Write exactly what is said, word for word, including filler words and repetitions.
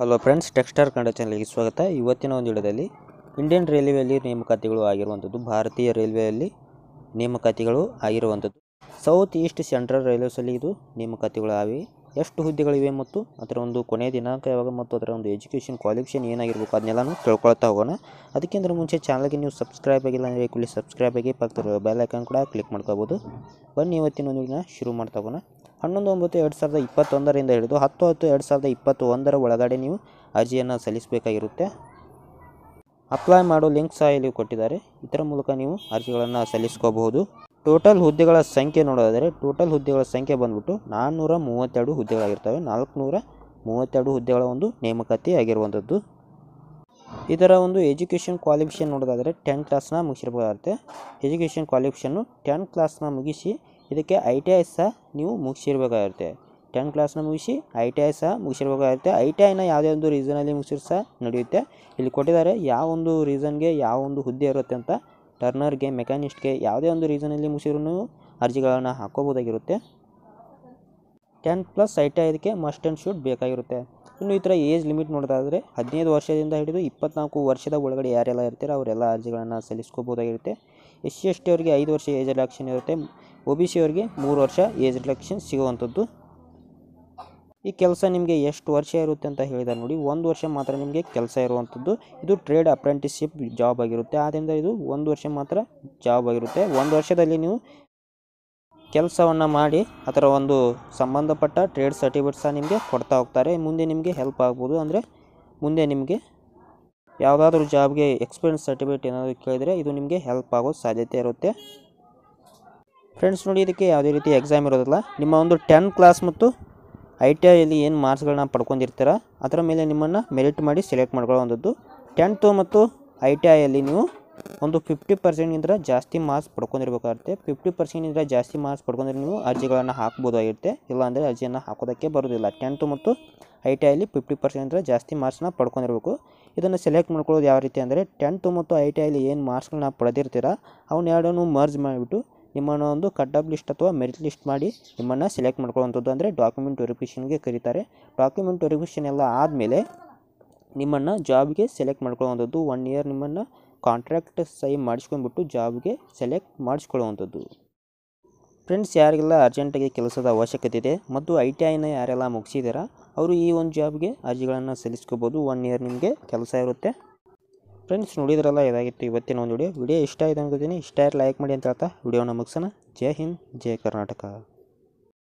Hello friends, tech star Kannada channel ಗೆ स्वागत। ಇವತ್ತಿನ ಒಂದು ವಿಡಿಯೋದಲ್ಲಿ ಇಂಡಿಯನ್ ರೈಲ್ವೆಯಲ್ಲಿ ನೇಮಕಾತಿಗಳು ಆಗಿರುವಂತದ್ದು, ಭಾರತೀಯ ರೈಲ್ವೆಯಲ್ಲಿ ನೇಮಕಾತಿಗಳು ಆಗಿರುವಂತದ್ದು, ಸೌತ್ ಈಸ್ಟ್ ಸೆಂಟ್ರಲ್ ರೈಲ್ವೇಸ್ ಅಲ್ಲಿ ಇದು ನೇಮಕಾತಿಗಳು ಆಗಿವೆ। ಎಷ್ಟು ಹುದ್ದೆಗಳಿವೆ ಮತ್ತು ಅದರ ಒಂದು ಕೊನೆಯ ದಿನಾಂಕ ಯಾವಾಗ ಮತ್ತು ಅದರ ಒಂದು ಎಜುಕೇಷನ್ ಕ್ವಾಲಿಫಿಕೇಶನ್ ಏನಾಗಿರಬೇಕು ಅದನ್ನೆಲ್ಲನೂ ತಿಳ್ಕೊಳ್ತಾ ಹೋಗೋಣ। ಅದಕ್ಕಿಂತ ಮುಂಚೆ ಚಾನೆಲ್ ಗೆ ನೀವು ಸಬ್ಸ್ಕ್ರೈಬ್ ಆಗಿಲ್ಲ ಅಂದ್ರೆ ಕೂಡಲೇ ಸಬ್ಸ್ಕ್ರೈಬ್ ಆಗಿ ಪಕ್ಕದ ಬೆಲ್ ಐಕಾನ್ ಕೂಡ ಕ್ಲಿಕ್ ಮಾಡ್ಕೊಬಹುದು। ಬನ್ನಿ ಇವತ್ತಿನ ಒಂದು ವಿಡಿಯೋನ ಶುರು ಮಾಡ್ತಾ ಹೋಗೋಣ। ಹನ್ನೊಂದು ಒಂಬತ್ತು ಎರಡು ಸಾವಿರದ ಇಪ್ಪತ್ತೊಂದರಿಂದ ಹಿಡಿದು ಹತ್ತು ಹತ್ತು ಎರಡು ಸಾವಿರದ ಇಪ್ಪತ್ತೊಂದರ ಒಳಗಡೆ ನೀವು ಅರ್ಜಿಯನ್ನು ಸಲ್ಲಿಸಬೇಕಾಗಿರುತ್ತೆ। ಅಪ್ಲೈ ಮಾಡೋ ಲಿಂಕ್ ಸಹ ಇಲ್ಲಿ ಕೊಟ್ಟಿದ್ದಾರೆ, ಇದರ ಮೂಲಕ ನೀವು ಅರ್ಜಿಗಳನ್ನು ಸಲ್ಲಿಸ್ಕೋಬಹುದು। ಟೋಟಲ್ ಹುದ್ದೆಗಳ ಸಂಖ್ಯೆ ನೋಡೋದಾದರೆ ಟೋಟಲ್ ಹುದ್ದೆಗಳ ಸಂಖ್ಯೆ ಬಂದ್ಬಿಟ್ಟು ನಾನ್ನೂರ ಮೂವತ್ತೆರಡು ಹುದ್ದೆಗಳಾಗಿರ್ತವೆ, ನಾಲ್ಕುನೂರ ಮೂವತ್ತೆರಡು ಹುದ್ದೆಗಳ ಒಂದು ನೇಮಕಾತಿ ಆಗಿರುವಂಥದ್ದು। ಇದರ ಒಂದು ಎಜುಕೇಷನ್ ಕ್ವಾಲಿಫಿಕೇಷನ್ ನೋಡೋದಾದರೆ ಟೆಂತ್ ಕ್ಲಾಸ್ನ ಮುಗಿಸಿರಬೇಕಾಗುತ್ತೆ। ಎಜುಕೇಷನ್ ಕ್ವಾಲಿಫಿಕೇಷನ್ನು ಟೆಂತ್ ಕ್ಲಾಸ್ನ ಮುಗಿಸಿ ಇದಕ್ಕೆ ಐ ಟಿ ಐ ಸಹ ನೀವು ಮುಗಿಸಿರಬೇಕಾಗಿರುತ್ತೆ। ಟೆಂತ್ ಕ್ಲಾಸ್ನ ಮುಗಿಸಿ ಐ ಟಿ ಐ ಸಹ ಮುಗಿಸಿರಬೇಕಾಗಿರುತ್ತೆ। ಐ ಟಿ ಐನ ಯಾವುದೇ ಒಂದು ರೀಸನಲ್ಲಿ ಮುಗಿಸಿರು ಸಹ ನಡೆಯುತ್ತೆ। ಇಲ್ಲಿ ಕೊಟ್ಟಿದ್ದಾರೆ ಯಾವೊಂದು ರೀಸನ್ಗೆ ಯಾವೊಂದು ಹುದ್ದೆ ಇರುತ್ತೆ ಅಂತ। ಟರ್ನರ್ಗೆ, ಮೆಕ್ಯಾನಿಸ್ಟ್ಗೆ ಯಾವುದೇ ಒಂದು ರೀಸನಲ್ಲಿ ಮುಗಿಸಿರೂ ಅರ್ಜಿಗಳನ್ನು ಹಾಕೋಬೋದಾಗಿರುತ್ತೆ। Tenth plus I T I ಇದಕ್ಕೆ ಮಸ್ಟ್ ಆ್ಯಂಡ್ ಶುಡ್ ಬೇಕಾಗಿರುತ್ತೆ। ಇನ್ನು ಈ ಥರ ಏಜ್ ಲಿಮಿಟ್ ನೋಡೋದಾದರೆ ಹದಿನೈದು ವರ್ಷದಿಂದ ಹಿಡಿದು ಇಪ್ಪತ್ನಾಲ್ಕು ವರ್ಷದ ಒಳಗಡೆ ಯಾರೆಲ್ಲ ಇರ್ತಾರೆ ಅವರೆಲ್ಲ ಅರ್ಜಿಗಳನ್ನು ಸಲ್ಲಿಸ್ಕೋಬೋದಾಗಿರುತ್ತೆ। ಎಸ್ ಸಿ ಎಸ್ ಟಿ ಅವರಿಗೆ ಐದು ವರ್ಷ ಏಜ್ ರಿಡಕ್ಷನ್ ಇರುತ್ತೆ, ಒ ಬಿ ಸಿ ಅವರಿಗೆ ಮೂರು ವರ್ಷ ಏಜ್ ರಿಡಕ್ಷನ್ ಸಿಗುವಂಥದ್ದು। ಈ ಕೆಲಸ ನಿಮಗೆ ಎಷ್ಟು ವರ್ಷ ಇರುತ್ತೆ ಅಂತ ಹೇಳಿದರೆ ನೋಡಿ, ಒಂದು ವರ್ಷ ಮಾತ್ರ ನಿಮಗೆ ಕೆಲಸ ಇರುವಂಥದ್ದು। ಇದು ಟ್ರೇಡ್ ಅಪ್ರೆಂಟಿಸ್ಶಿಪ್ ಜಾಬ್ ಆಗಿರುತ್ತೆ, ಆದ್ದರಿಂದ ಇದು ಒಂದು ವರ್ಷ ಮಾತ್ರ ಜಾಬ್ ಆಗಿರುತ್ತೆ। ಒಂದು ವರ್ಷದಲ್ಲಿ ನೀವು ಕೆಲಸವನ್ನು ಮಾಡಿ ಅದರ ಒಂದು ಸಂಬಂಧಪಟ್ಟ ಟ್ರೇಡ್ ಸರ್ಟಿಫಿಕೇಟ್ ಸಹ ನಿಮಗೆ ಕೊಡ್ತಾ ಹೋಗ್ತಾರೆ, ಮುಂದೆ ನಿಮಗೆ ಹೆಲ್ಪ್ ಆಗ್ಬೋದು। ಅಂದರೆ ಮುಂದೆ ನಿಮಗೆ ಯಾವುದಾದ್ರೂ ಜಾಬ್ಗೆ ಎಕ್ಸ್ಪೀರಿಯನ್ಸ್ ಸರ್ಟಿಫಿಕೇಟ್ ಏನಾದರೂ ಕೇಳಿದರೆ ಇದು ನಿಮಗೆ ಹೆಲ್ಪ್ ಆಗೋ ಸಾಧ್ಯತೆ ಇರುತ್ತೆ। ಫ್ರೆಂಡ್ಸ್ ನೋಡಿ, ಇದಕ್ಕೆ ಯಾವುದೇ ರೀತಿ ಎಕ್ಸಾಮ್ ಇರೋದಿಲ್ಲ, ನಿಮ್ಮ ಒಂದು ಟೆಂತ್ ಕ್ಲಾಸ್ ಮತ್ತು ಐ ಟಿ ಐಯಲ್ಲಿ ಏನು ಮಾರ್ಕ್ಸ್ಗಳನ್ನ ಪಡ್ಕೊಂಡಿರ್ತೀರ ಅದರ ಮೇಲೆ ನಿಮ್ಮನ್ನು ಮೆರಿಟ್ ಮಾಡಿ ಸೆಲೆಕ್ಟ್ ಮಾಡ್ಕೊಳ್ಳೋವಂಥದ್ದು। ಟೆಂತ್ ಮತ್ತು ಐ ಟಿ ಐಯಲ್ಲಿ ನೀವು ಒಂದು ಫಿಫ್ಟಿ ಪರ್ಸೆಂಟ್ಗಿಂತ ಜಾಸ್ತಿ ಮಾರ್ಕ್ಸ್ ಪಡ್ಕೊಂಡಿರ್ಬೇಕಾಗುತ್ತೆ। ಫಿಫ್ಟಿ ಪರ್ಸೆಂಟ್ಗಿಂತ ಜಾಸ್ತಿ ಮಾರ್ಕ್ಸ್ ಪಡ್ಕೊಂಡ್ರೆ ನೀವು ಅರ್ಜಿಗಳನ್ನು ಹಾಕ್ಬೋದಾಗಿರುತ್ತೆ, ಇಲ್ಲಾಂದರೆ ಅರ್ಜಿಯನ್ನು ಹಾಕೋದಕ್ಕೆ ಬರೋದಿಲ್ಲ। ಟೆಂತ್ ಮತ್ತು ಐ ಟಿ ಐಯಲ್ಲಿ ಫಿಫ್ಟಿ ಪರ್ಸೆಂಟ್ಗಿಂತ ಜಾಸ್ತಿ ಮಾರ್ಕ್ಸ್ನ ಪಡ್ಕೊಂಡಿರಬೇಕು। ಇದನ್ನು ಸೆಲೆಕ್ಟ್ ಮಾಡ್ಕೊಳ್ಳೋದು ಯಾವ ರೀತಿ ಅಂದರೆ, ಟೆಂತ್ ಮತ್ತು ಐ ಟಿ ಐಯಲ್ಲಿ ಏನು ಮಾರ್ಕ್ಸ್ಗಳನ್ನ ಪಡೆದಿರ್ತೀರ ಅವನ್ನ ಎರಡನ್ನೂ ಮರ್ಜ್ ಮಾಡಿಬಿಟ್ಟು ನಿಮ್ಮನ್ನು ಒಂದು ಕಟ್ ಆಫ್ ಲಿಸ್ಟ್ ಅಥವಾ ಮೆರಿಟ್ ಲಿಸ್ಟ್ ಮಾಡಿ ನಿಮ್ಮನ್ನು ಸೆಲೆಕ್ಟ್ ಮಾಡ್ಕೊಳ್ಳೋವಂಥದ್ದು, ಅಂದರೆ ಡಾಕ್ಯುಮೆಂಟ್ ವೆರಿಫಿಕೇಷನ್ಗೆ ಕರೀತಾರೆ। ಡಾಕ್ಯುಮೆಂಟ್ ವೆರಿಫಿಕೇಷನ್ ಎಲ್ಲ ಆದಮೇಲೆ ನಿಮ್ಮನ್ನು ಜಾಬ್ಗೆ ಸೆಲೆಕ್ಟ್ ಮಾಡ್ಕೊಳ್ಳೋವಂಥದ್ದು, ಒನ್ ಇಯರ್ ನಿಮ್ಮನ್ನು ಕಾಂಟ್ರಾಕ್ಟ್ ಸಹಿ ಮಾಡಿಸ್ಕೊಂಡ್ಬಿಟ್ಟು ಜಾಬ್ಗೆ ಸೆಲೆಕ್ಟ್ ಮಾಡಿಸ್ಕೊಳ್ಳುವಂಥದ್ದು। ಫ್ರೆಂಡ್ಸ್, ಯಾರಿಗೆಲ್ಲ ಅರ್ಜೆಂಟಾಗಿ ಕೆಲಸದ ಅವಶ್ಯಕತೆ ಇದೆ ಮತ್ತು ಐ ಟಿ ಐನ ಯಾರೆಲ್ಲ ಮುಗಿಸಿದಾರ ಅವರು ಈ ಒಂದು ಜಾಬ್ಗೆ ಅರ್ಜಿಗಳನ್ನು ಸಲ್ಲಿಸ್ಕೋಬೋದು, ಒನ್ ಇಯರ್ ನಿಮಗೆ ಕೆಲಸ ಇರುತ್ತೆ। ಫ್ರೆಂಡ್ಸ್ ನೋಡಿದ್ರಲ್ಲ, ಇದಾಗಿತ್ತು ಇವತ್ತಿನ ಒಂದು ವಿಡಿಯೋ ವಿಡಿಯೋ ಇಷ್ಟ ಆಯಿತು ಅಂದ್ಕೋತೀನಿ। ಇಷ್ಟ ಆಯ್ತು ಲೈಕ್ ಮಾಡಿ ಅಂತ ಹೇಳ್ತಾ ವಿಡಿಯೋನ ಮುಗಿಸೋಣ। ಜೈ ಹಿಂದ್, ಜೈ ಕರ್ನಾಟಕ.